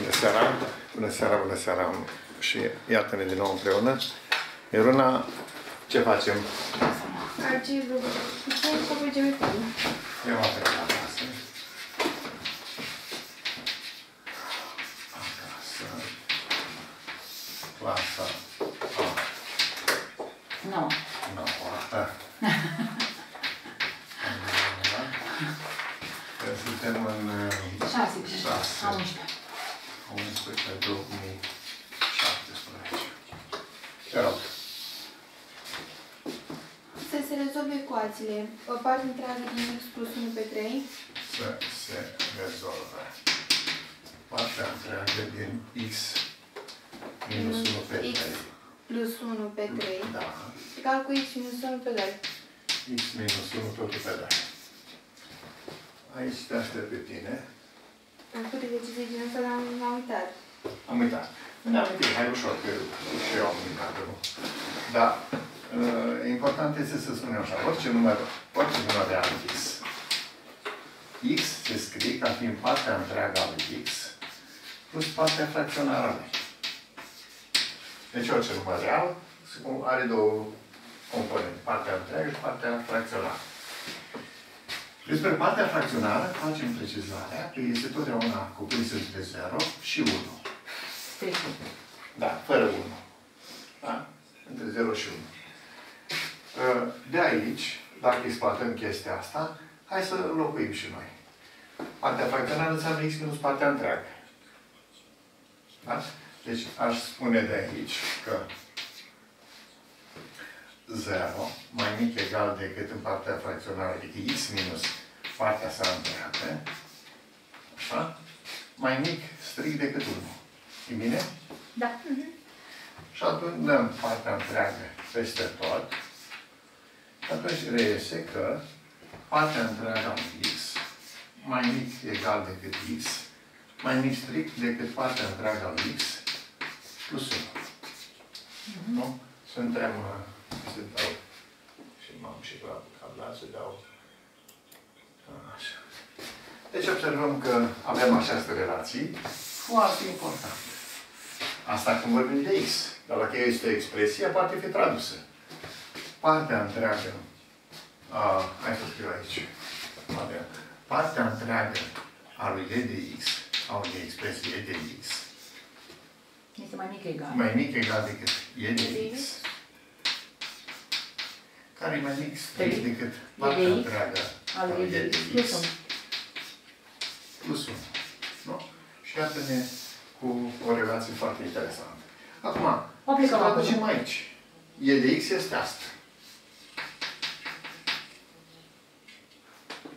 Bună seara, bună seara, și iată-ne din nou împreună. Miruna, ce facem? Eu am plecat acasă. Clasa A. Nu. Nu, A. Suntem în 6/11/2017. Te rog. Să se rezolve ecuațiile. O parte întreagă din x plus 1/3. Să se rezolve. Partea întreagă din x minus 1/3. X plus 1/3. Da. Egal cu x minus 1/2. X minus 1/2. Aici te aștept pe tine. Am făcut decizii din asta, dar m-am uitat. Am uitat. Îmi amintim, hai ușor, că și eu am uitat. Dar important este să spunem așa, orice număr de alfix. X se scrie ca fiind partea întreagă a lui X plus partea fracționară a lui. Deci orice număr real are două componente, partea întreagă și partea fracționară. Despre partea fracționară facem precizarea că este totdeauna cuprinsă între 0 și 1. Da, fără 1. Da? Între 0 și 1. De aici, dacă exploatăm chestia asta, hai să înlocuim și noi. Partea fracționară înseamnă x minus partea întreagă. Da? Deci aș spune de aici că 0 mai mic egal decât în partea fracționară, adică x minus partea sa întreagă, așa, mai mic strict decât 1. E bine? Da. Și atunci dăm partea întreagă peste tot. Atunci reiese că partea întreagă a x mai mic egal decât x, mai mic strict decât partea întreagă a x plus 1. Nu? Suntem să dau și m-am și cablat să dau. Așa. Deci observăm că avem această relație foarte importantă. Asta cum vorbim de X. Dar dacă este o expresie, poate fi tradusă. Partea întreagă. Hai să scriu aici. Partea întreagă a lui E de X, a unei expresii E de X. Este mai mic egal. Mai mic egal decât E de X. Care e mai mic strict decât partea întreagă a lui E de X plus 1. Nu? Și iată-ne cu o relație foarte interesantă. Acum, să traducem aici. E de X este asta.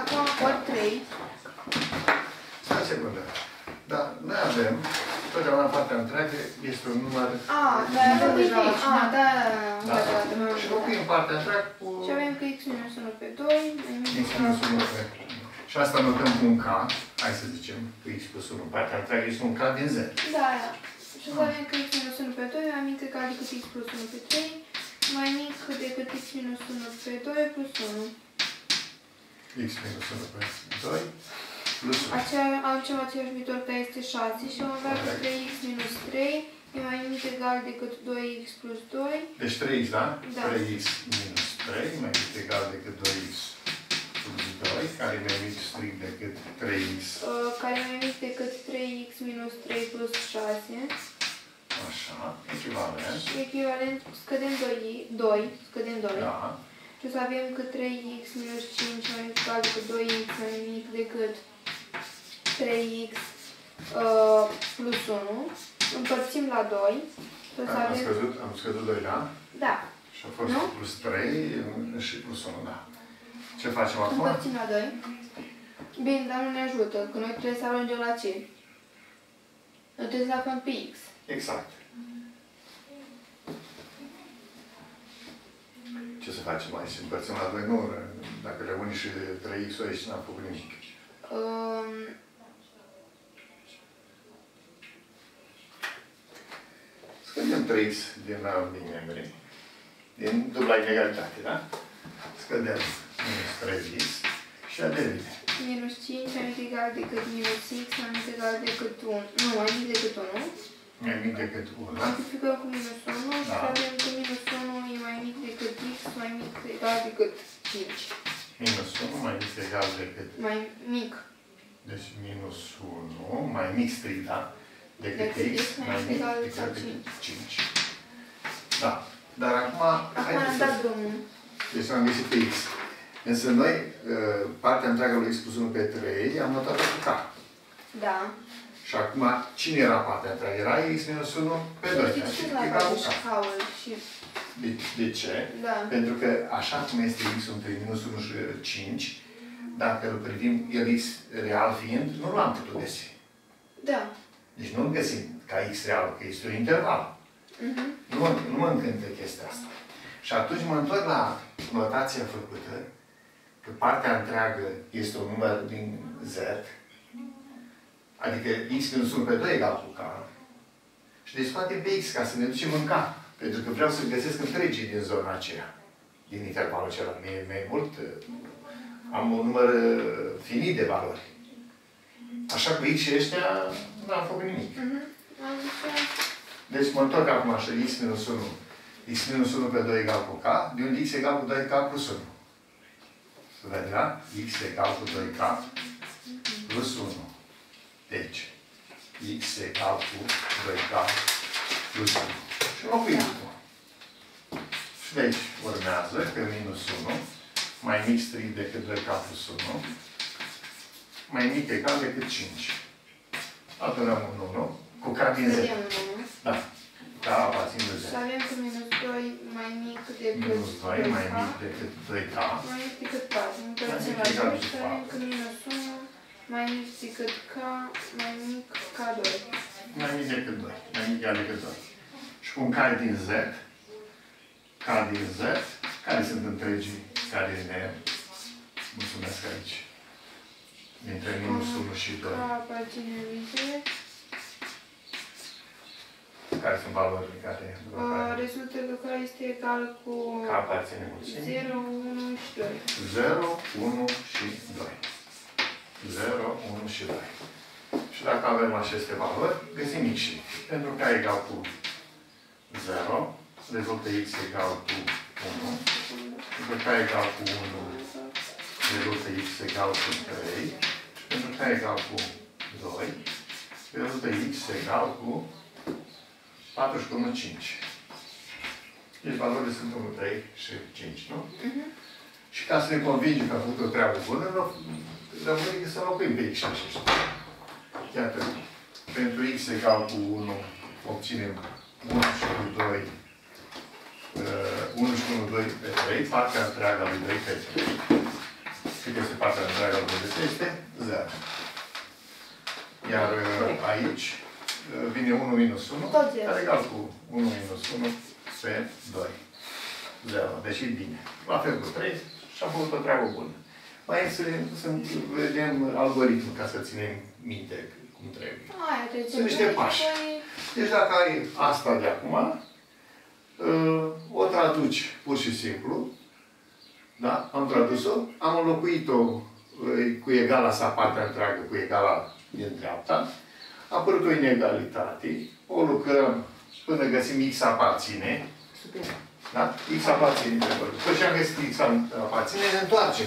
Acum, ori 3. Stai o secundă. Dar noi avem totdeauna partea întreagă este un număr... da. Și locuim partea întreagă cu... Și avem că x minus 1/2... x minus 1/2. Și asta notăm cu un K. Hai să zicem că x plus 1. Partea întreagă este un K din 0. Da, da. Și să avem că x minus 1/2 mai mic egal decât x plus 1/3 mai mic decât x minus 1/2 plus 1. X minus 1/2 plus 1. Altceva același viitor care este 6 și am avea că 3x minus 3 e mai mic egal decât 2x plus 2. Deci 3x, da? Da. 3x minus 3 mai mic egal decât 2x plus 2, care e mai mic strict decât 3x. Care e mai mic decât 3x minus 3 plus 6. Așa, echivalent. Și echivalent, scădem 2. Da. Și o să avem că 3x minus 5 mai mic egal decât 2x mai mic decât 3x plus 1, împărțim la 2. Am scăzut 2 la? Da. Și a fost plus 3 și plus 1, da. Ce facem acum? Împărțim la 2. Bine, dar nu ne ajută, că noi trebuie să ajungem la ce? Du te la con px. Exact. Ce să facem? Mai se împărțim la doi, nu? Dacă le unii și 3x aici n-am făcut nimic. Scădem 3x din linia mele. Din dubla inegalitate, da? Scădem minus 3x și a devine. Minus 5 mai mic egal decât minus x, mai mic egal decât 1. Nu, mai mic decât 1. Mai mic decât 1. Multiplicăm cu minus 1 și avem că minus 1 e mai mic decât x, mai mic egal decât 5. Minus 1 mai mic egal decât... Mai mic. Deci minus 1 mai mic strict, da? Decât x, mai mic egal decât 5. Da. Dar acum... Acum am dat drumul. Deci am găsit pe x. Însă noi, partea întreagă lui x plus 1 pe 3, am notat-o cu K. Da. Și acum, cine era partea întreagă? Era x minus 1 pe 2. Știți ce era cu K-ul și... De ce? Da. Pentru că, așa cum este x între minus 1 și 5, dacă îl privim, el x real fiind, nu l-am putut găsi. Da. Deci nu-l găsim ca x real, că este un interval. Nu mă încântă chestia asta. Și atunci mă întorc la notația făcută, că partea întreagă este un număr din Z, adică x minus 1 pe 2 egal cu K, și deci toate pe x, ca să ne ducem în K, pentru că vreau să-l găsesc întregii din zona aceea, din intervalul acela. Mie mai mult, am un număr finit de valori. Așa cu x și ăștia, n-am făcut nimic. Deci mă întorc acum așa, x minus 1, x minus 1 pe 2 egal cu K, de unde x egal cu 2K plus 1. Să vedem, da? X egal cu 2K plus 1. Deci, X egal cu 2K plus 1. Și înlocuim cu. Și de aici urmează că minus 1 mai mic strict decât 2K plus 1 mai mic egal decât 5. Adunăm un 1 cu K din 10. Da. K aparțin de 10. Și avem cu minus 2 mai mic decât minus 2 mai mic decât 2K mai mic decât 4. Întorțim la 2 și avem cu minus 1 mai mic decât K mai mic K 2. Mai mic decât 2. Mai mic decât 2. Și cu un K din Z, K din Z, care sunt întregii care ne mulțumesc aici. Dintre minus 1 și 2. K aparține lui Z. Care sunt valorile care... Rezultă că K este egal cu... K aparține cu 0, 1 și 2. 0, 1 și 2. 0, 1 și 2. Și dacă avem aceste valori, găsim x. Pentru K egal cu 0, rezultă x egal cu 1. Pentru K egal cu 1, rezultă x egal cu 3. Și pentru K egal cu 2, rezultă x egal cu 41, 5. Deci valorile sunt 1, 3 și 5, nu? Și ca să ne convingem că am făcut o treabă bună, rămâne că să locuim pe x așa, știu. Iată, pentru x egal cu 1, obținem 1 și 2, 1 și 1, 2 pe 3, partea întreagă lui 2 pe 3. Cât este partea întreagă lui 2 pe 3? Este 0. Iar aici, vine 1 minus 1, care egal cu 1 minus 1 pe 2. 0. Deci e bine. La fel cu 3 și am făcut o treabă bună. Mai să vedem algoritmul ca să ținem minte cum trebuie. Sunt niște pași. Deci dacă ai asta de acum, o traduci pur și simplu. Da? Am tradus-o, am înlocuit-o cu egala sa, partea întreagă, cu egala din dreapta. A apărut o inegalitate, o lucrăm până găsim x aparține. Super. Da? X aparține de acolo. După ce am găsit x aparține, ne întoarcem.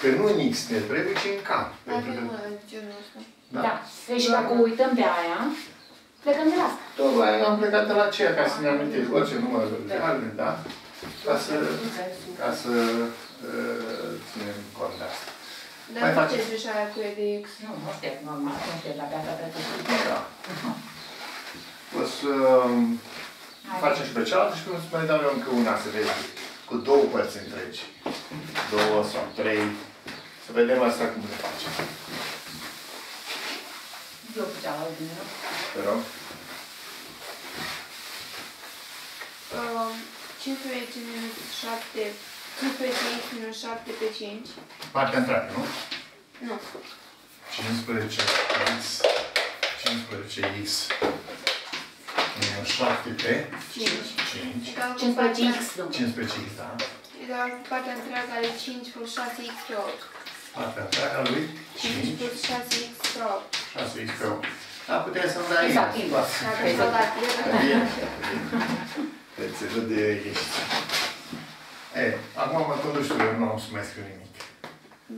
Că nu în x ne trebuie, ci în K. Da. Deci dacă uităm pe aia, plecăm de la asta. Tot la aia am plecat de la aceea, ca să ne amintim orice număr de albe, da? Ca să ținem cont de asta. Dar nu faceți deja aia cu EDX? Nu, nu știu, normal, nu știu, la gata trebuie. Da. O să facem și pe cealaltă și să mai dau eu încă una, să vezi, cu două părți întregi. Două sau trei. Să vedem asta cum le facem. Eu cu cealaltă, nu? Pero minus 7 pe 5. Partea întreagă, nu? Nu. 15x minus 7 pe 5. 15x, da. E doar partea întreagă ale 5 plus 6x pe 8. Partea întreagă lui 5 plus 6x pe 8. 6x pe 8. Da, puteai să-mi dai exact. Te țelă de ești. E, acum mă totuși tu, eu nu am să mai scriu nimic.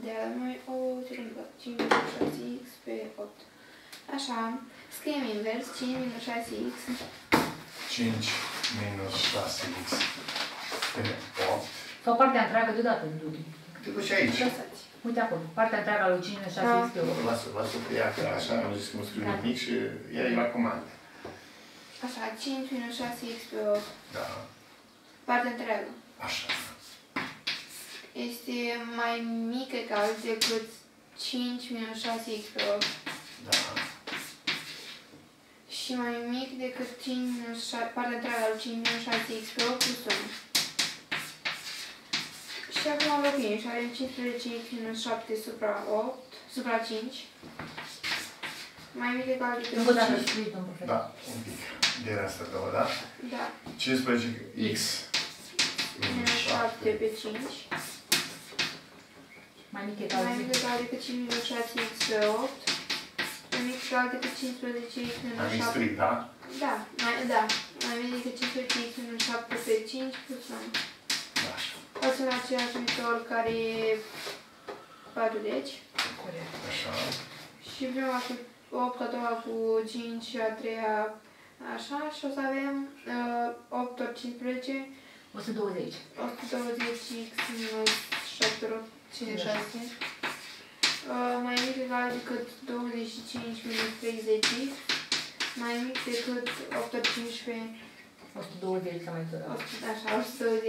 Da, mai o trimbă. 5 minus 6x pe 8. Așa, scriem invers. 5 minus 6x. 5 minus 6x pe 8. Sau partea întreagă deodată, dublu. Te duci aici. Lăsați. Uite acolo, partea întreagă lui 5 minus 6x pe 8. Lasă-o pe ea, că așa am zis că nu scriu nimic și ea e la comandă. Așa, 5 minus 6x pe 8. Da. Partea întreagă. Așa. Este mai mică ca alții decât 5 minus 6x pe 8. Da. Și mai mic decât 5 minus 6, partea întreagă al 5 minus 6x pe 8 plus 1. Și acum înlocuim și avem 15x minus 7 supra 8, supra 5. Mai mic decât al decât 5. Da, un pic. De asta două, da? Da. 15x minus 7 pe 5. Mai mic decât al decât 5 minus 6x pe 8. Mai mic decât 15x minus 7 pe 5. Da, mai mic decât 15x minus 7 pe 5 plus 1. Facem același numitor care e 40. Corect. Așa. Și prima cu 8, a doua cu 5 și a treia așa. Și o să avem 8 ori 15. 120. 120x minus 7 ori 56. Mai mic decât 25 minus 30x, mai mic decât 8 ori 15, 120 sau mai tot. Așa, 120.